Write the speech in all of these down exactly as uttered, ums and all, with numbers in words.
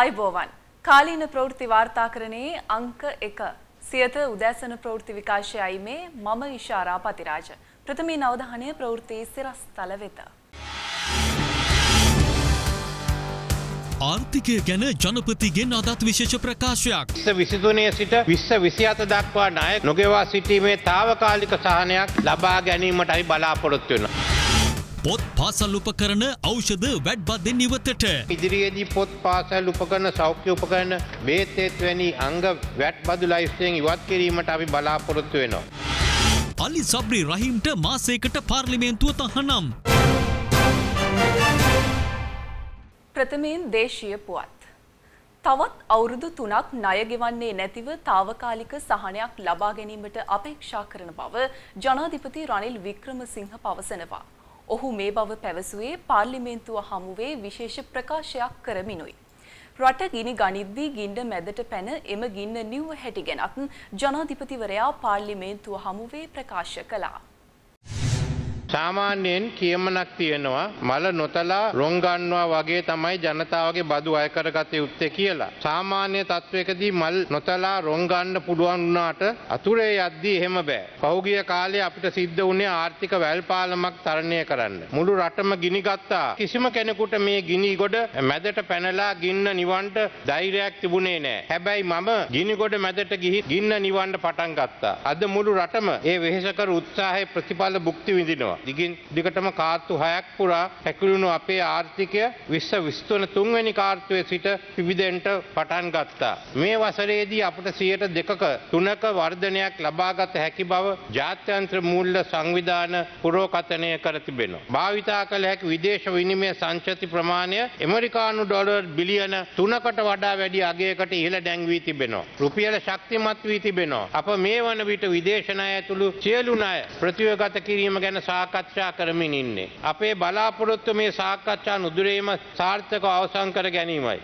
Aybovan. Kalina Proti Vartakrane, Anka Eka, Seatha Udasana Proti Vikasha Aime, Mama Ishara Patiraja. Prathami now the Hane Proti Siras Talaveta Arthika can a Janapati Genada Visha Prakashak. The Visitunia Sita, Visa Visiata Dakwa Nai, Nogeva City, Tavakalika Sahania, Labagani Matai Bala Portuna. Pot Pasal Upakarana, Aushad, Bad Badini Vatete. Idiri Pot Pasal Upakana, Sauki Upakana, Bete Twenty, Anga, Vat Badulai Singh, Watkiri Matavi Bala Portueno. Ali Sabri Rahim Te Masekata Parliament with a Hanam Prathamin Deshia Puat Tawat Aurudu Tunak, Nayagivane Nativa, Tavakalika, Sahaniak, Labagani Mata Apek Shakaranabava, Janadipati Ranil Vikramasingha Pavasanava. ඔහු මේ බව පැවසුවේ පාර්ලිමේන්තුව හමුවේ විශේෂ ප්‍රකාශයක් කරමිනුයි. රට ගිනි ගනිද්දී ගින්න මැදට පැන එම ගින්න නිව්ව හැටි ගැනත් ජනාධිපතිවරයා පාර්ලිමේන්තුව හමුවේ ප්‍රකාශ කළා. සාමාන්‍යයෙන් කියමනක් තියෙනවා මල නොතලා රොන් ගන්නවා වගේ තමයි ජනතාවගේ බදු අය කරගත යුත්තේ කියලා. සාමාන්‍ය තත්වයකදී මල් නොතලා රොන් ගන්න පුළුවන් වුණාට අතුරේ යද්දී එහෙම බෑ. පහුගිය කාලේ අපිට සිද්ධ වුණේ ආර්ථික වැල්පාලමක් තරණය කරන්න. මුළු රටම ගිනි ගත්තා. කිසිම කෙනෙකුට මේ ගිනි ගොඩ මැදට පැනලා ගින්න නිවන්න ධෛර්යයක් තිබුණේ නෑ. හැබැයි මම ගිනි ගොඩ මැදට ගිහි ගින්න නිවන්න පටන් ගත්තා. අද මුළු රටම මේ වෙහෙසකර උත්සාහයේ ප්‍රතිඵල භුක්ති විඳිනවා. දිගින් දිගටම කාර්තු හයක් පුරා පැකිලුණු අපේ ආර්ථිකය විශ්ව විශ්වන තුන් වෙනි කාර්තුවේ සිට පිබිදෙන්ට පටන් ගත්තා. මේ වසරේදී අපට සියයට දෙකක තුනක වර්ධනයක් ලබාගත හැකි බව ජාත්‍යන්තර මූල්‍ය සංවිධාන පුරෝකථනය කර තිබෙනවා. භාවිතා කළ හැකි විදේශ විනිමය සංචති ප්‍රමාණය ඇමරිකානු ඩොලර් බිලියන තුනකට වඩා වැඩි අගයකට ඉහළ දැන්වී තිබෙනවා. රුපියල ශක්තිමත් වී තිබෙනවා. අප මේ වන විට විදේශ ණය ඇතුළු සියලු ණය ප්‍රතිව්‍යගත කිරීම ගැන සාකච්ඡා කරමින් ඉන්නේ. අපේ බලාපොරොත්තු මේ සාකච්ඡා නුදුරේම සාර්ථකව අවසන් කර ගැනීමයි.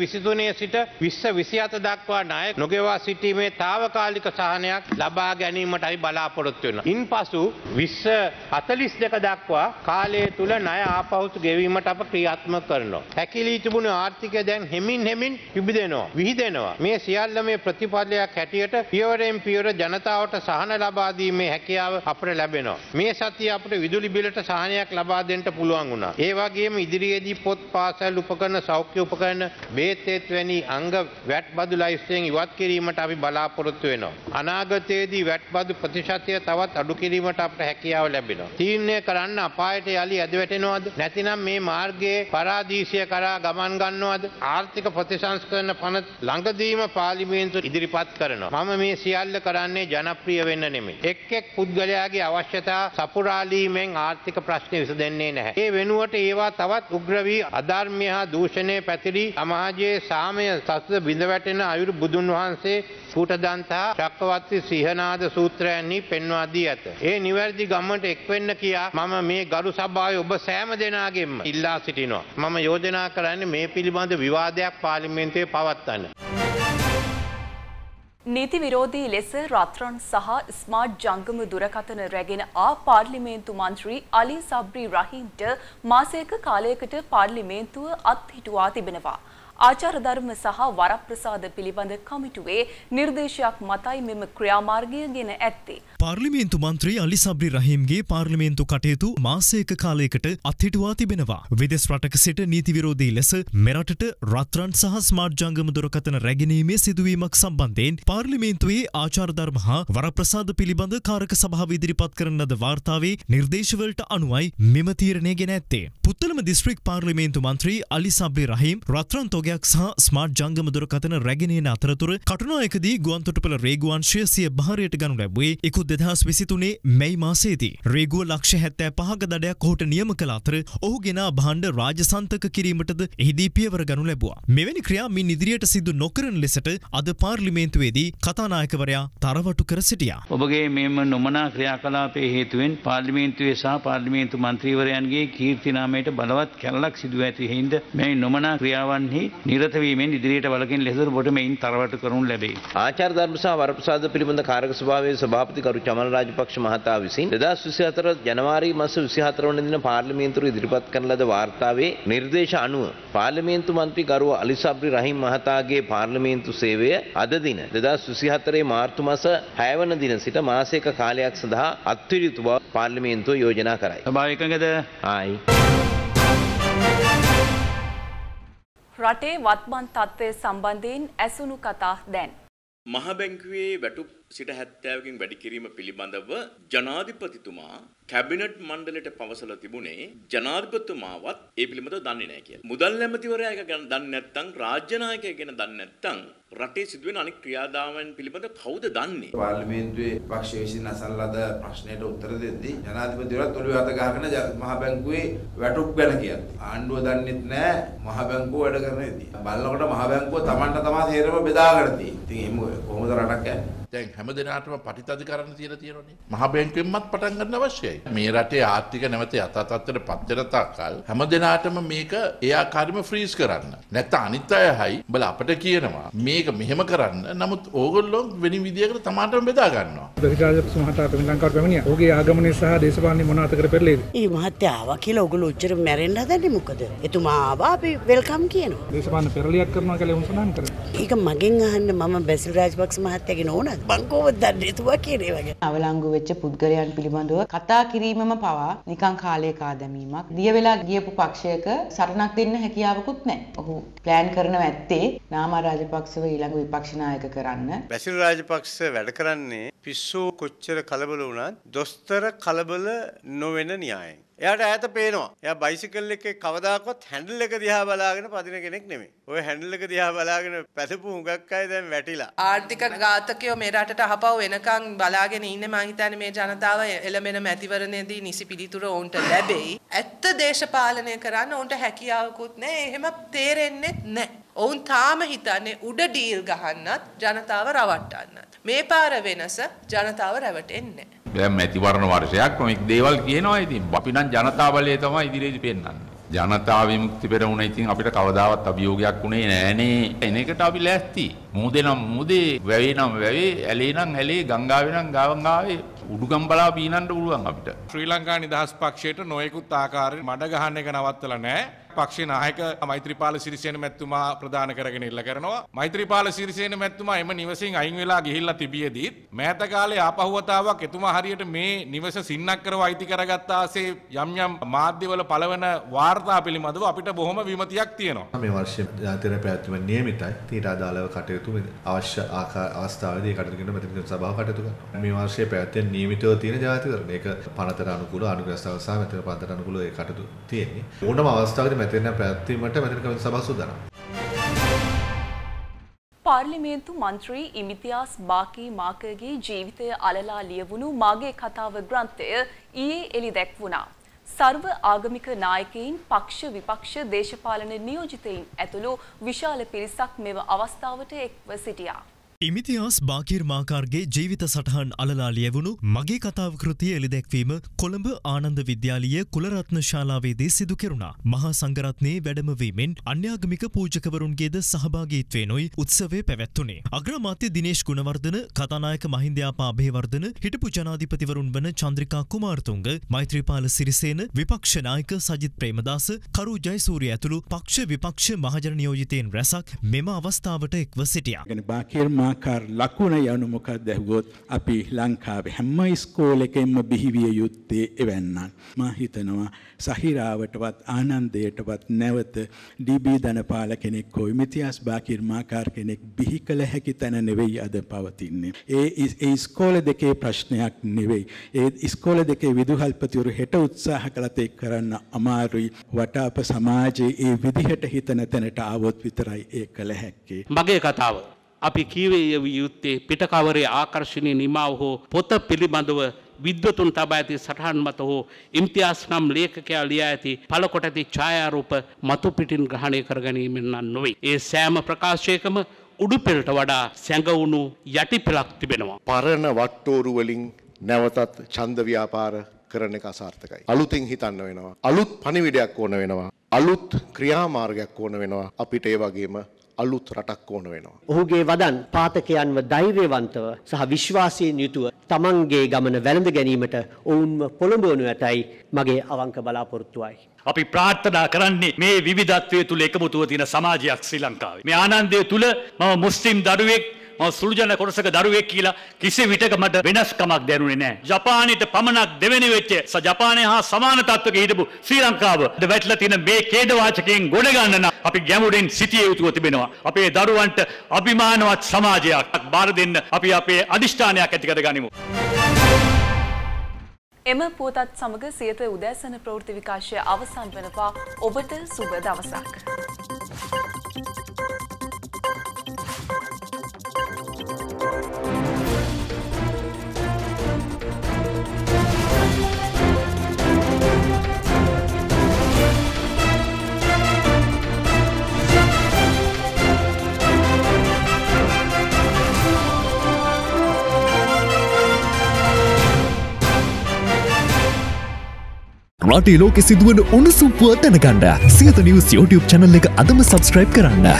විසිතුනේ සිට විස විසිහත දක්වා ණය නොගෙවා සිටීමේ తాවකාලික සහනයක් ලබා ගැනීමටයි බලාපොරොත්තු වෙනවා. ඉන්පසු විස හතළිස් දෙක දක්වා කාලය තුල ණය ආපහු ගෙවීමට අප ක්‍රියාත්මක කරනවා. හැකිලී තිබුණු ආර්ථිකය දැන් හෙමින් හෙමින් පිබිදෙනවා, විහිදෙනවා. මේ සියල්ල මේ ප්‍රතිපලයක් හැටියට පියවරෙන් පියවර ජනතාවට සහන ලබා දීමේ හැකියාව අපට ලැබෙනවා. මේ සතිය අපට විදුලි බිලට සහනයක් ලබා දෙන්න පුළුවන් වුණා. ඒ වගේම ඉදිරියේදී පොත් පාසල් උපකරණ, සෞඛ්‍ය උපකරණ, බේතේත් වැනි අංග වැට්බදු ලයිස්තුවෙන් ඉවත් කිරීමට අපි බලාපොරොත්තු වෙනවා. අනාගතයේදී වැට්බදු ප්‍රතිශතය තවත් අඩු කිරීමට අපට හැකියාව ලැබෙනවා. තීරණය කරන්න අපායට යලි ඇද වැටෙනවද? නැතිනම් මේ මාර්ගයේ පරාදීසය කරා ගමන් ගන්නවද? ආර්ථික ප්‍රතිසංස්කරණ පන ළඟදීම පාර්ලිමේන්තුව ඉදිරිපත් කරනවා. මම මේ සියල්ල කරන්නේ ජනප්‍රිය වෙන්න නෙමෙයි. එක් එක් පුද්ගලයාගේ අවශ්‍යතා සපුරා ලීමෙන් ආර්ථික ප්‍රශ්න විසඳෙන්නේ නැහැ. ඒ වෙනුවට ඒවා තවත් උග්‍ර වී අධර්මය හා දූෂණය පැතිරි සමාජයේ සාමය සසඳ බිඳ වැටෙන අයුරු බුදුන් වහන්සේ කූටදන්තා චක්කවර්ති සිහනාද සූත්‍රයන්හි පෙන්වා දී ඇත. ඒ නිවැරදි ගමනට එක් වෙන්න කියා මම මේ ගරු සභාවේ ඔබ සෑම දෙනාගෙන්ම ඉල්ලා සිටිනවා. මම යෝජනා කරන්නේ මේ පිළිබඳ විවාදයක් පාර්ලිමේන්තුවේ පවත්වන්න. නීති විරෝධී ලෙස රත්රන් සහ ස්මාර්ට් ජංගම දුරකථන රැගෙන ආ පාර්ලිමේන්තු මන්ත්‍රී අලි සබ්රි රහීම්ට මාසයක කාලයකට පාර්ලිමේන්තුව අත්හිටුවා තිබෙනවා. ආචාර ධර්ම සහ වරප්‍රසාද පිළිබඳ කමිටුවේ නිර්දේශයක් මතයි මෙම ක්‍රියාමාර්ගය ගෙන ඇත්තේ. පාර්ලිමේන්තු මන්ත්‍රී අලි සබ්රි රහීම්ගේ පාර්ලිමේන්තු කටයුතු මාසයක කාලයකට අත්හිටුවා තිබෙනවා. විදෙස් රටක සිට නීති විරෝධී ලෙස මෙරටට රත්රන් සහ ස්මාර්ට් ජංගම දුරකථන රැගෙනීමේ සිදුවීමක් සම්බන්ධයෙන් පාර්ලිමේන්තුවේ ආචාර ධර්ම හා වරප්‍රසාද පිළිබඳ කාරක සභාව ඉදිරිපත් කරන ලද වාර්තාවේ නිර්දේශවලට අනුවයි මෙම තීරණය ගෙන ඇත්තේ. පුත්තලම දිස්ත්‍රික් පාර්ලිමේන්තු මන්ත්‍රී අලි සබ්රි රහීම් රත්රන් තොගයක් සහ ස්මාර්ට් ජංගම දුරකථන රැගෙනීමේ අතරතුර කටුනායකදී ගුවන්තොටුපළ රේගුව අංශය සිය බහරයට ගනු ලැබුවේ එකුස් දෙදහස් විසිතුනේ මැයි මාසයේදී. රේගුව ලක්ෂ හැත්තෑ පහක දඩයක් ඔහුට නියම කළ අතර ඔහු ගෙනා භාණ්ඩ රාජසන්තක කිරීමටද එහිදී පියවර ගනු ලැබුවා. මෙවැනි ක්‍රියා මින් ඉදිරියට සිදු නොකරන ලෙසට අද පාර්ලිමේන්තුවේදී කතානායකවරයා තරවටු කර සිටියා. ඔබගේ මෙම නොමනා ක්‍රියාකලාපයේ හේතුවෙන් පාර්ලිමේන්තුවේ සහ පාර්ලිමේන්තු මන්ත්‍රීවරයන්ගේ කීර්තිනාමයට බලවත් කැළලක් සිදුව ඇති හේඳ මේ නොමනා ක්‍රියාවන්හි නිරතවීමෙන් ඉදිරියට වළකින් ලෙසට බොටමෙන් තරවටු කරනු ලැබේ. ආචාර්ය ධර්මසහ වරප්‍රසාද පිළිබඳ කාර්යක සභාවේ සභාපති කරු චමල් රාජපක්ෂ මහතා විසින් දෙදාස් විසිහතර ජනවාරි මාස විසිහතර වන දින පාර්ලිමේන්තුවේ ඉදිරිපත් කරන ලද වාර්තාවේ නිර්දේශ අනුව පාර්ලිමේන්තු මන්ත්‍රී ගරු අලි සබ්රි රහිම් මහතාගේ පාර්ලිමේන්තු සේවය අද දින දෙදාස් විසිහතර මාර්තු මාස හය වන දින සිට මාසයක කාලයක් සඳහා අත්විඳිත බව පාර්ලිමේන්තුව යෝජනා කරයි. සභාව එකඟද? ආයි. රටේ වත්මන් තත්ත්වය සම්බන්ධයෙන් ඇසුණු කතා දැන් මහ බැංකුවේ වැටුප් සිට හැත්තෑවකින් වැඩි කිරීම පිළිබඳව ජනාධිපතිතුමා කැබිනට් මණ්ඩලයට පවසලා තිබුණේ ජනාධිපතිතුමාවත් ඒ පිළිබඳව දන්නේ නැහැ කියලා. මුදල් ඇමතිවරයා එක ගැන දන්නේ නැත්නම් රාජ්‍ය නායකයා ගැන දන්නේ නැත්නම් රටේ සිදුවෙන අනික් ක්‍රියාදාමයන් පිළිබඳව කවුද දන්නේ? පාර්ලිමේන්තුවේ පක්ෂ විසින් අසන ලද ප්‍රශ්නයට උත්තර දෙද්දී ජනාධිපතිවරයාත් ඔළුවේ අත ගහගෙන මහ බැංකුවේ වැටුප් ගැන කියනවා. ආණ්ඩුව දන්නේත් නැහැ මහ බැංකුව වැඩ කරනේදී. බලනකොට මහ බැංකුව Tamanට තමයි තේරෙම බෙදාගෙන තියෙන්නේ. ඉතින් එහෙම කොහොමද රටක් යන්නේ? දැන් හැම දිනාටම ප්‍රතිතධිකරණ තියලා තියෙනවනේ. මහ බැංකුවෙන්වත් පටන් ගන්න අවශ්‍යයි. මේ රටේ ආර්ථික නැවත යථාතත්ත්වයට පත් වෙන තාක්කල් හැම දිනාටම මේක ඒ ආකාරයෙන්ම ෆ්‍රීස් කරන්න. නැත්නම් අනිත් අයයි බල අපිට කියනවා මේක මෙහෙම කරන්න. නමුත් ඕගොල්ලෝ වෙන විදියකට තමාටම බෙදා ගන්නවා. ප්‍රතිකාරජප්ස මහතා අපේ ලංකාවට පැමිණියා. ඔහුගේ ආගමනය සහ දේශපාලනය මොන අතකට පෙරලෙයිද? ඊ මහත්තයා ආවා කියලා ඕගොල්ලෝ උච්චර මැරෙන්න හදන්නේ මොකද? එතුමා ආවා අපි වෙල්කම් කියනවා. දේශපාලන පෙරලියක් කරනවා කියලා උන් සඳහන් කරනවා. ඒක මගෙන් අහන්න මම බැසිල් රාජපක්ෂ මහත්තයාගේ නෝනා බංකෝව දන්නේ තුවා කියන්නේ වගේ අවලංගු වෙච්ච පුද්ගලයන් පිළිබඳව කතා කිරීමම පවා නිකං කාලේ කා දැමීමක් දිය වෙලා ගියපු පක්ෂයක සරණක් දෙන්න හැකියාවකුත් නැහැ. ඔහු ප්ලෑන් කරනව ඇත්තේ නාමල් රාජපක්ෂව ඊළඟ විපක්ෂ නායක කරන්න. බැසිල් රාජපක්ෂ වැඩ කරන්නේ පිස්සු කොච්චර කලබල වුණත් දොස්තර කලබල නොවන න්‍යායයෙන්. එයාට ඈත පේනවා. එයා බයිසිකල් එකේ කවදාකවත් හැන්ඩල් එක දිහා බලාගෙන පදින කෙනෙක් නෙමෙයි. ඔය හැන්ඩල් එක දිහා බලාගෙන පැදපු හුඟක් අය දැන් වැටිලා. ආර්ථික ඝාතකයෝ මේ රටට අහපව වෙනකන් බලාගෙන ඉන්නේ. මම හිතන්නේ මේ ජනතාව එළමෙන මැතිවරණයේදී නිසි පිළිතුර ඔවුන්ට ලැබෙයි. ඇත්ත දේශපාලනය කරන්න ඔවුන්ට හැකියාවකුත් නැහැ. එහෙම තේරෙන්නේ නැහැ. ඔවුන් තාම හිතන්නේ උඩ ඩීල් ගහන්නත් ජනතාව රවට්ටන්නත්. මේ පාර වෙනස ජනතාව රැවටෙන්නේ නැහැ. දැන් මැතිවරණ වර්ෂයක් කොමික් දේවල් කියනවා. ඉතින් අපි නම් ජනතාවලේ තමයි ඉදිරියේදී පෙන්නන්නේ. ජනතා විමුක්ති පෙරමුණ ඉතින් අපිට කවදාවත් අභියෝගයක් උනේ නෑනේ. එන එකට අපි ලෑස්ති. මුදේ නම් මුදේ, වැවේ නම් වැවේ, ඇලේ නම් ඇලේ, ගංගාවේ නම් ගංගාවේ උඩුගම් බලා පීනන්න පුළුවන් අපිට. ශ්‍රී ලංකා නිදහස් පක්ෂයට නොයෙකුත් ආකාරයෙන් මඩ ගහන්න එක නවත්තලා නෑ. පක්ෂේ නායක මෛත්‍රීපාල සිරිසේන මැතිතුමා ප්‍රදාන කරගෙන ඉල්ල කරනවා. මෛත්‍රීපාල සිරිසේන මැතිතුමා එම නිවසින් අයින් වෙලා ගිහිල්ලා තිබියදීත් මෑත කාලේ ආපහු වතාවක් එතුමා හරියට මේ නිවස සින්නක්කරව අයිති කරගත්ත ආසේ යම් යම් මාධ්‍යවල පළවන වාර්තා පිළිබඳව අපිට බොහොම විමතියක් තියෙනවා. මේ වර්ෂයේ ජාතික ප්‍රයත්න නියමිතයි. ඊට අදාළව කටයුතු අවශ්‍ය අවස්ථාවේදී කටයුතු කරන මැතිතුමා සභාව කටයුතු කරනවා. මේ වර්ෂයේ ප්‍රයත්න නියමිතව තියෙන ජාතිකරණ. ඒක පනතර අනුකූල අනුග්‍රහස්ථාව සහ මැතිතුමා පනතර අනුකූල ඒ කටයුතු තියෙන්නේ. ඕනම අවස්ථාවකදී පාර්ලිමේන්තු මන්ත්‍රී ඉමිතියාස් බාකී මාකගේ ජීවිතය අලලා ලියවුණු මාගේ කතාව ග්‍රන්ථය ඊයේ එළි දැක්වුණා. සර්ව ආගමික නායකයින් පක්ෂ විපක්ෂ දේශපාලන නියෝජිතයින් ඇතුළු විශාල පිරිසක් මෙම අවස්ථාවට එක්ව සිටියා. ඉමිතියාස් බාකීර් මාකාර්ගේ ජීවිත සටහන් අලලා ලියවුණු මගේ කතාව කෘතිය එළිදැක්වීම කොළඹ ආනන්ද විද්‍යාලීය කුලරත්න ශාලාවේදී සිදු කෙරුණා. මහා සංඝරත්නයේ වැඩමවීමෙන් අන්‍යාගමික පූජකවරුන්ගේද සහභාගීත්වයෙන්ුයි උත්සවය පැවැත්වුණේ. අග්‍රාමාත්‍ය දිනේෂ් ගුණවර්ධන, කතානායක මහින්දයාපා අබේවර්ධන, හිටපු ජනාධිපතිවරුන් වන චන්ද්‍රිකා කුමාරතුංග, මෛත්‍රීපාල සිරිසේන, විපක්ෂ නායක සජිත් ප්‍රේමදාස, කරු ජයසූරිය ඇතුළු පක්ෂ විපක්ෂ මහජන නියෝජිතයින් රැසක් මෙම අවස්ථාවට එක්ව සිටියා. මාකාර් ලකුණ යනු මොකක්ද ඇහුවොත් අපි ලංකාවේ හැම ඉස්කෝලේකෙම බිහිවිය යුත්තේ එවන්නන්. මා හිතනවා සහිරාවටවත් ආනන්දයටවත් නැවත ඩී බී දනපාල කෙනෙක් හෝ ඉමිතියාස් බාකීර් මාකාර් කෙනෙක් බිහි කළ හැකි තැන නෙවෙයි අද පවතින්නේ. ඒ ඉස්කෝල දෙකේ ප්‍රශ්නයක් නෙවෙයි. ඒ ඉස්කෝල දෙකේ විදුහල්පතිවරු හෙට උත්සාහ කළත් ඒක කරන්න අමාරුයි. වටාප සමාජයේ ඒ විදිහට හිතන තැනට ආවොත් විතරයි ඒක කළ හැක්කේ. මගේ කතාව අපි කීවේ යුත්තේ පිටකවරේ ආකර්ශණීය නිමාව හෝ පොත පිළිබඳව විද්වතුන් තබා ඇති සටහන් මත හෝ ඉම්තියාස් නම් ලේඛකයා ලියා ඇති පළකොට ඇති ඡායාරූප මතු පිටින් ග්‍රහණය කරගැනීමෙන් නම් නොවේ. ඒ සෑම ප්‍රකාශයකම උඩුපෙළට වඩා සැඟවුණු යටිපෙළක් තිබෙනවා. පරණ වට්ටෝරු වලින් නැවතත් ඡන්ද ව්‍යාපාර කරන එක අසාර්ථකයි. අලුතින් හිතන්න වෙනවා. අලුත් පණිවිඩයක් ඕන වෙනවා. අලුත් ක්‍රියාමාර්ගයක් ඕන වෙනවා අපිට ඒ වගේම අලුත් රටක් ඕන වෙනවා. ඔහුගේ වදන් පාඨකයන්ව ධෛර්යවන්තව සහ විශ්වාසයෙන් යුතුව තමන්ගේ ගමන වැළඳ ගැනීමට ඔවුන්ව පොළඹවනු ඇතයි මගේ අවංක බලාපොරොත්තුවයි. අපි ප්‍රාර්ථනා කරන්නේ මේ විවිධත්වයේ තුල එකමුතුව තියෙන සමාජයක් ශ්‍රී ලංකාවේ. මේ ආනන්දය තුල මම මුස්ලිම් දරුවෙක් මම සුළුජන කොටසක දරුවෙක් කියලා කිසි විටක මට වෙනස්කමක් දැනුනේ නැහැ. ජපානයේ පමණක් දෙවෙනි වෙච්ච ජපානය හා සමාන තත්වයක හිටපු ශ්‍රී ලංකාව වැටලා තියෙන මේ ඛේදවාචකයෙන් ගොඩ ගන්න නම් අපි ගැඹුරින් සිටිය යුතුව තිබෙනවා. අපේ දරුවන්ට අභිමානවත් සමාජයක් බාර දෙන්න අපි අපේ අදිෂ්ඨානයක් ඇති කරගනිමු. එම පුවතත් සමග සියත උදෑසන ප්‍රවෘත්ති විකාශය අවසන් වෙනවා. ඔබට සුබ දවසක්. රටේ ලෝකෙ සිදුවන උණුසුම් පුවත් දැනගන්න සියත නිවුස් YouTube channel එක අදම subscribe කරන්න.